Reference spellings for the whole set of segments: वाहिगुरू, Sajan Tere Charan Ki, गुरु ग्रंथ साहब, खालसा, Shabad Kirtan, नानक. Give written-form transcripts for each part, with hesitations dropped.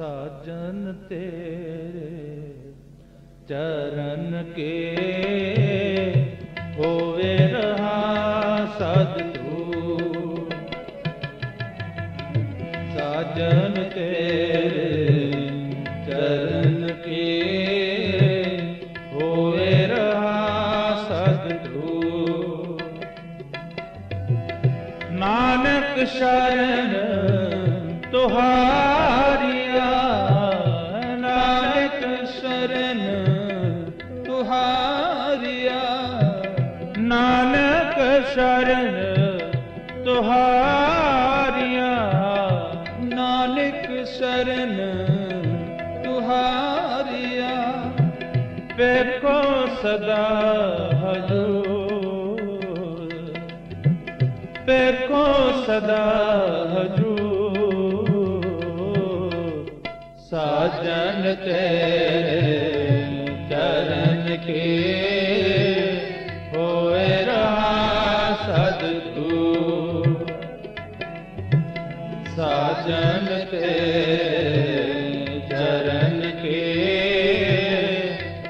साजन तेरे चरण के होवे रहा सदगुरु, साजन तेरे चरण के होवे रहा सदगुरु। नानक शरण तुहारिया, नानक शरण तुहारिया, नानक शरण तुहारिया, नानक शरण तुहारिया। देखो सदा हजूर, देखो सदा हजूर। साजन तेरे चरण के होए रहा सदगुरु, साजन तेरे चरण के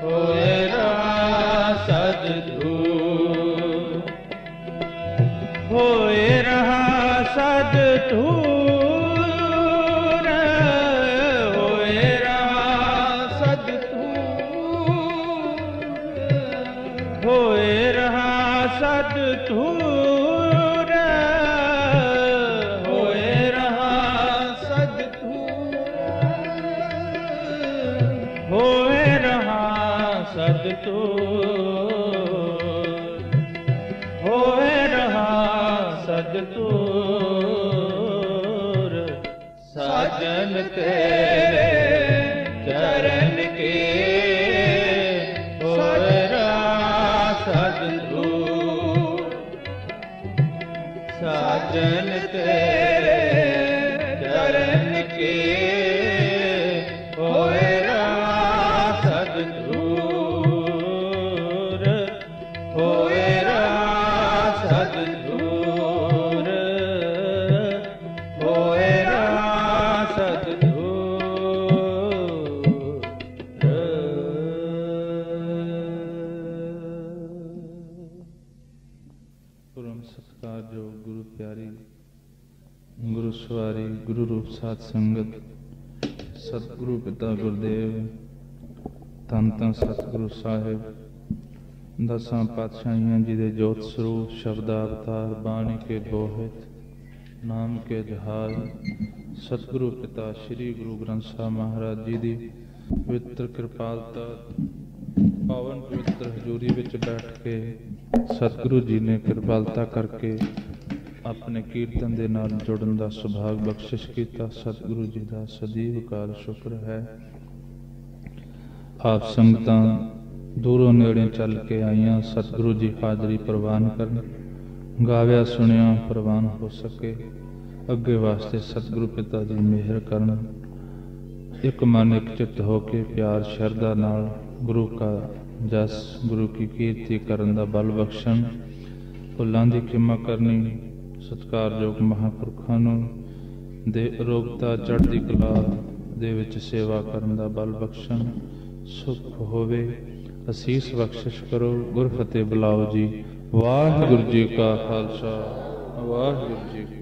होए रहा सदगुरु, होए रहा सदगुरु। सदधूर होए रहा सदधूर, होए रहा सदधूर, होए रहा सदधूर। साजन तेरे चरण के होए रहा सदधूर, साजन तेरे चरण के होए रहा सदगुर, होए रहा सदगुर, होए रहा सदगुर। परम सत्कार जो गुरु प्यारी, गुरु सवारी, गुरु रूप साथ संगत, सतगुरु पिता गुरुदेव धन धन सतगुरु साहिब दसां पातशाहियां जी दे जोत स्वरूप शब्द अवतार, बाणी के बोहित, नाम के जहाज, सतगुरु पिता श्री गुरु ग्रंथ साहब महाराज जी दी पवित्र कृपालता, पावन पवित्र हजूरी विच बैठ के सतगुरु जी ने कृपालता करके अपने कीर्तन दे नाल जुड़न दा सुभाग बख्शिश कीता। सतगुरु जी दा सदीव काल शुक्र है। आप संगतां दूरों नेड़े चल के आईयां, सतगुरु जी हाजरी प्रवान करन। गाव्या सुनिया प्रवान हो सके, अगे वास्ते सतगुरु पिता जी मेहर करन। एक मन एक चित हो के प्यार श्रद्धा नाल गुरु का जस, गुरु की कीर्ति करन दा बल बख्शन। भुल्लां दी खिमा करनी सत्कारयोग महापुरखां नूं दे अरोगता चढ़दी कला दे विच सेवा करन दा बल बख्शन। सुख होवे, असीस बख्शिश करो। गुरफतेह बुलाओ जी। वाहिगुरू जी का खालसा, वाहिगुरू जी।